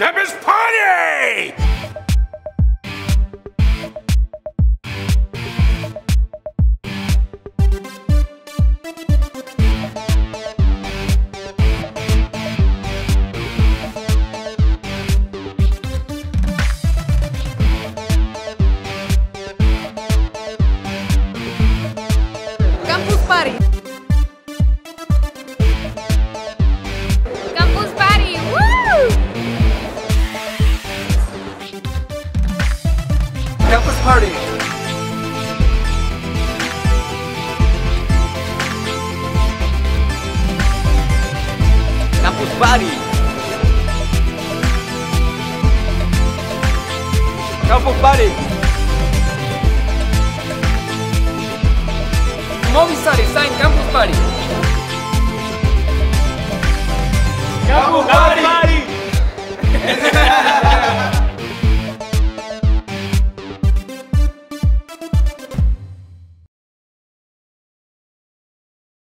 Campus Party! Campus Party! Campus Party! Woo! Campus Party! Campus Party! Campus Party! Movistar sign Campus Party. Campus Party.